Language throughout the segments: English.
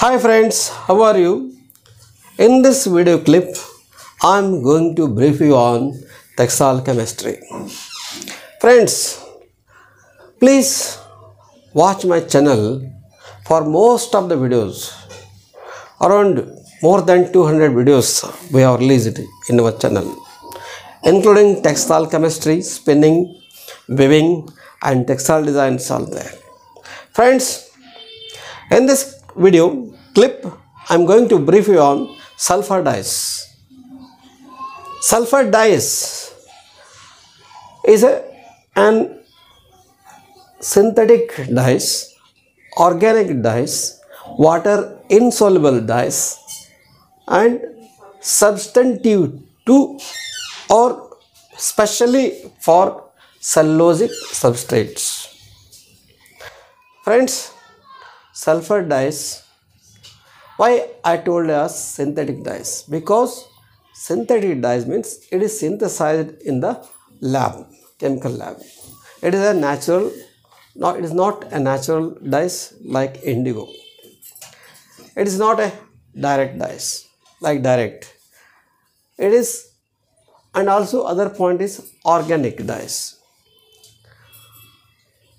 Hi friends, how are you? In this video clip I am going to brief you on textile chemistry. Friends, please watch my channel for most of the videos. Around more than 200 videos we have released in our channel, including textile chemistry, spinning, weaving and textile designs are there. Friends, in this video clip I am going to brief you on sulfur dyes. Sulfur dyes is an synthetic dyes, organic dyes, water insoluble dyes and substantive to or specially for cellulosic substrates. Friends, sulfur dyes, why I told us synthetic dyes? Because synthetic dyes means it is synthesized in the lab, chemical lab. It is a natural, no, it is not a natural dyes like indigo. It is not a direct dyes like direct. It is, and also other point is organic dyes.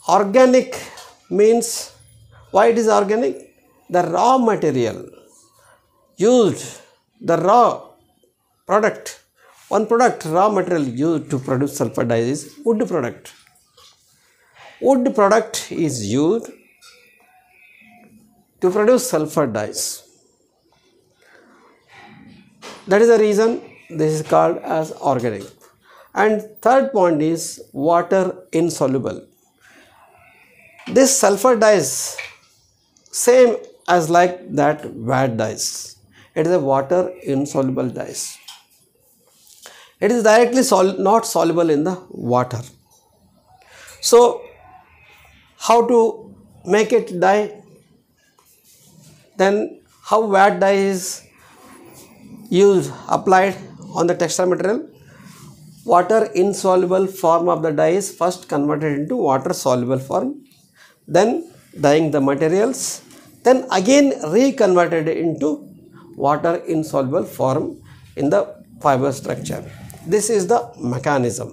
Organic means, why it is organic? The raw material used, the raw product, one product, raw material used to produce sulfur dyes is wood product. Wood product is used to produce sulfur dyes. That is the reason this is called as organic. And third point is water insoluble. This sulfur dyes same as like that vat dyes. It is a water insoluble dyes. It is directly not soluble in the water. So how to make it dye? Then how vat dye is used, applied on the textile material? Water insoluble form of the dye is first converted into water soluble form, then dyeing the materials, then again reconverted into water insoluble form in the fiber structure. This is the mechanism.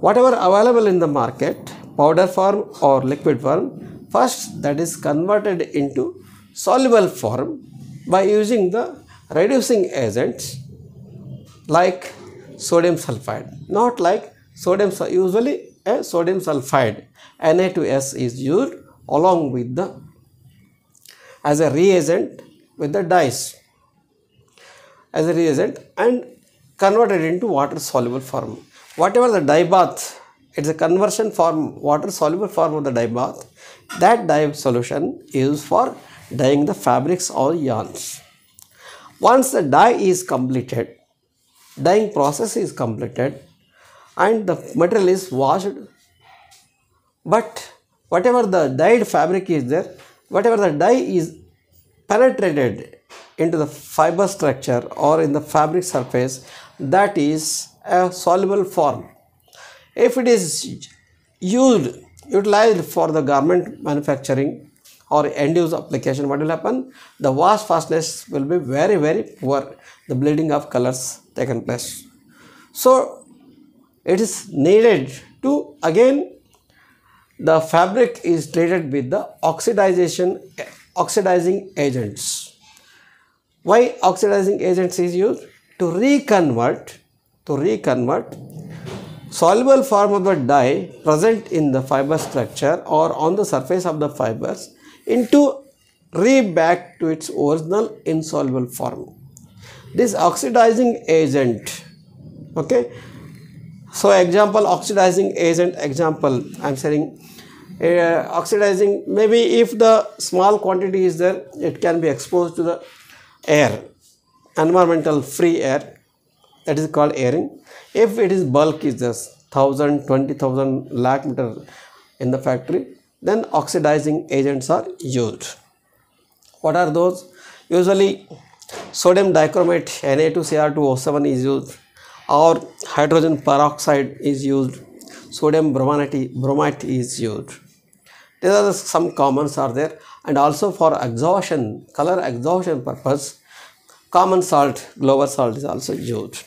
Whatever available in the market, powder form or liquid form, first that is converted into soluble form by using the reducing agents like sodium sulfide. Not like sodium, usually a sodium sulfide Na2S is used along with the, as a reagent with the dyes, as a reagent, and converted into water soluble form. Whatever the dye bath, it is a conversion form, water soluble form of the dye bath. That dye solution is used for dyeing the fabrics or yarns. Once the dye is completed, dyeing process is completed and the material is washed, but whatever the dyed fabric is there, whatever the dye is penetrated into the fiber structure or in the fabric surface, that is a soluble form. If it is used, utilized for the garment manufacturing or end use application, what will happen? The wash fastness will be very, very poor. The bleeding of colors taken place. So it is needed to, again, the fabric is treated with the oxidizing agents. Why oxidizing agents is used? To reconvert soluble form of the dye present in the fiber structure or on the surface of the fibers into back to its original insoluble form. This oxidizing agent, okay. So example, oxidizing agent example I am saying, oxidizing, maybe if the small quantity is there, it can be exposed to the air, environmental free air, that is called airing. If it is bulk is just 1000, 20,000, lakh meter in the factory, then oxidizing agents are used. What are those? Usually sodium dichromate Na2Cr2O7 is used, or hydrogen peroxide is used, sodium bromate is used. These are some commons are there. and also for exhaustion, color exhaustion purpose, common salt, glover salt is also used.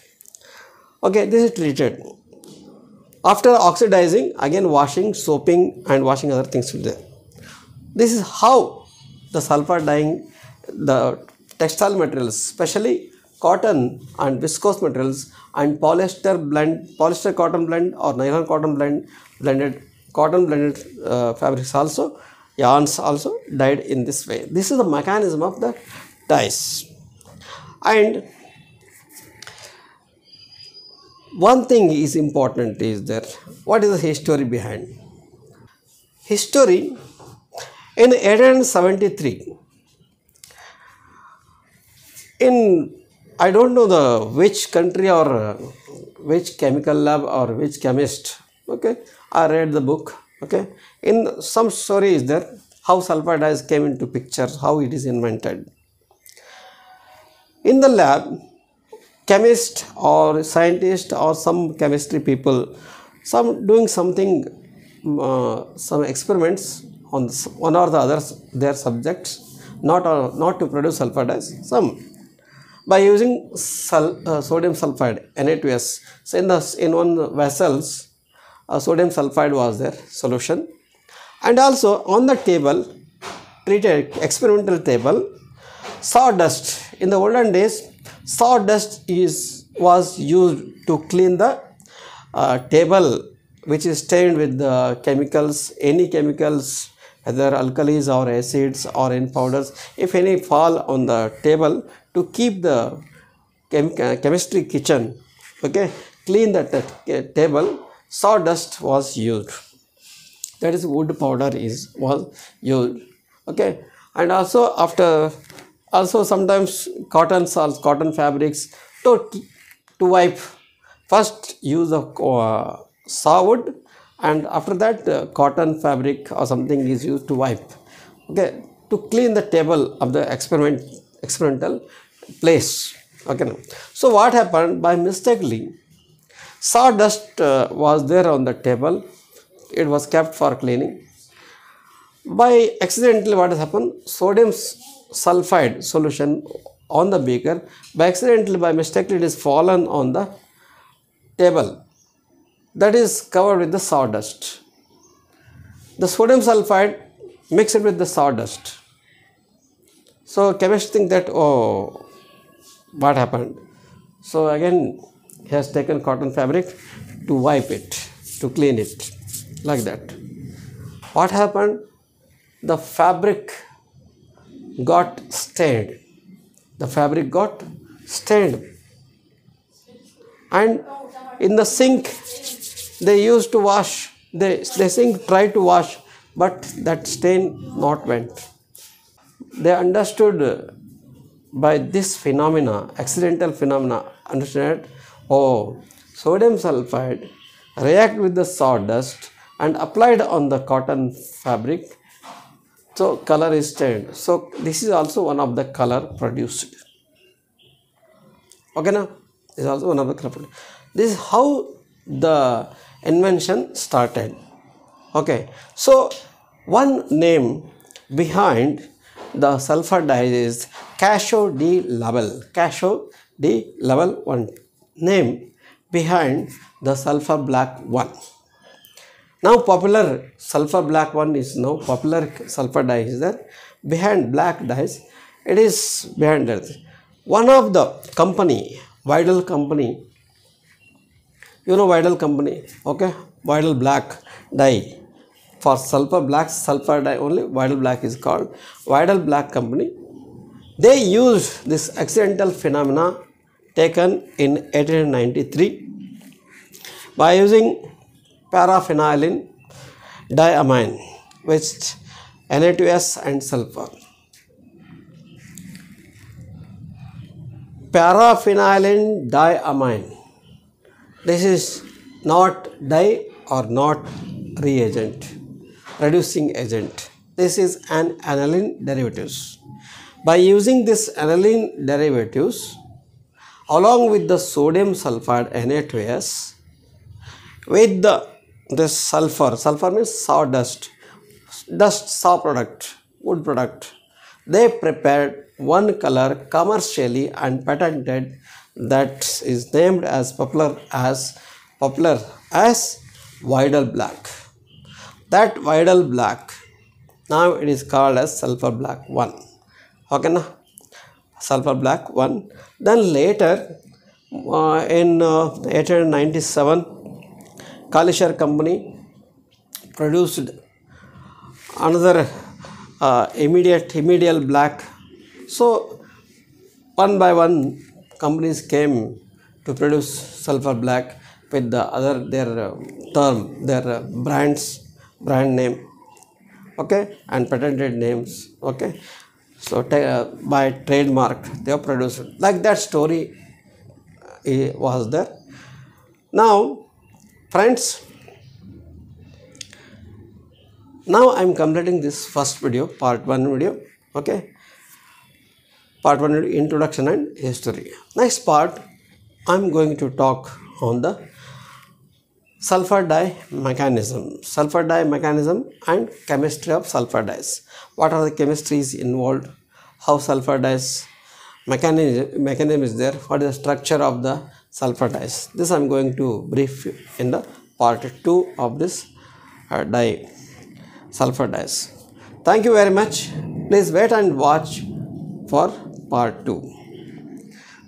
Okay, this is treated. After oxidizing, again washing, soaping and washing other things will be there. This is how the sulfur dyeing, the textile materials, especially cotton and viscose materials and polyester blend, polyester cotton blend or nylon cotton blend, blended cotton blended fabrics also, yarns also dyed in this way. This is the mechanism of the dyes. And one thing is important is that what is the history behind? History in 1873, in I don't know the which country or which chemical lab or which chemist, okay, I read the book, okay, in some story is there how sulfur dyes came into picture, how it is invented. In the lab, chemist or scientist or some chemistry people, some doing something, some experiments on one or the other their subjects, not to produce sulfur dyes, some by using sodium sulfide, Na2S. So in one vessels, sodium sulfide was their solution, and also on the table, treated experimental table, sawdust. In the olden days, sawdust was used to clean the table, which is stained with the chemicals, any chemicals, either alkalis or acids or in powders, if any fall on the table, to keep the chemistry kitchen, okay, clean that table, sawdust was used. That is wood powder was used, okay. And also also sometimes cotton salts, cotton fabrics, to wipe, first use of sawwood, and after that cotton fabric or something is used to wipe, okay, to clean the table of the experimental place, okay. So what happened, by mistakenly sawdust was there on the table, it was kept for cleaning. By accidentally what has happened, sodium sulfide solution on the beaker, by accidentally, by mistake, it is fallen on the table that is covered with the sawdust. The sodium sulfide mixed with the sawdust. So chemist think that, oh, what happened? So again he has taken cotton fabric to wipe it, to clean it, like that. What happened? The fabric got stained. The fabric got stained. And in the sink they used to wash, they sink tried to wash, but that stain not went. They understood by this phenomena, accidental phenomena, understand, oh, sodium sulfide react with the sawdust and applied on the cotton fabric. So color is stained. So this is also one of the color produced. Okay, now this is also one of the color produced. This is how the invention started. Okay, so one name behind the sulfur dyes is Casho D level. Casho D level one name behind the sulfur black one. Now popular sulfur black one is now popular sulfur dye is there. Behind black dyes, it is behind that. One of the company, Vidal company, you know Vidal company, okay, Vidal Black dye. For sulfur black, sulfur dye only, Vidal Black is called. Vidal Black company, they used this accidental phenomena taken in 1893 by using para phenylene diamine with Na2S and sulfur. Para phenylene diamine, this is not dye or not reagent, reducing agent, this is an aniline derivatives. By using this aniline derivatives along with the sodium sulfide Na2S with the this sulfur means sawdust, dust saw product, wood product. They prepared one color commercially and patented that is named as popular as Vidal Black. That Vidal Black, now it is called as Sulfur Black 1. Okay, na? Sulfur Black 1. Then later in 1897, Kalisher Company produced another immediate black. So one by one companies came to produce Sulfur Black with the other their brand name, okay, and patented names, okay. So by trademark they are produced. Like that story was there. Now friends, now I am completing this first video, part 1 video, okay. Part 1 introduction and history. Next part I am going to talk on the sulfur dye mechanism. Sulfur dye mechanism and chemistry of sulfur dyes. What are the chemistries involved? How sulfur dyes mechanism is there? What is the structure of the sulfur dyes? This I am going to brief you in the part 2 of this sulfur dyes. Thank you very much. Please wait and watch for part 2.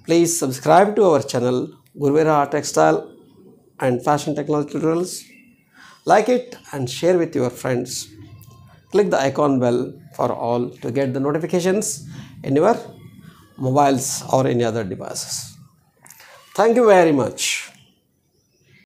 Please subscribe to our channel Guruveera Textile and Fashion Technology Tutorials. Like it and share with your friends. Click the icon bell for all to get the notifications in your mobiles or any other devices. Thank you very much.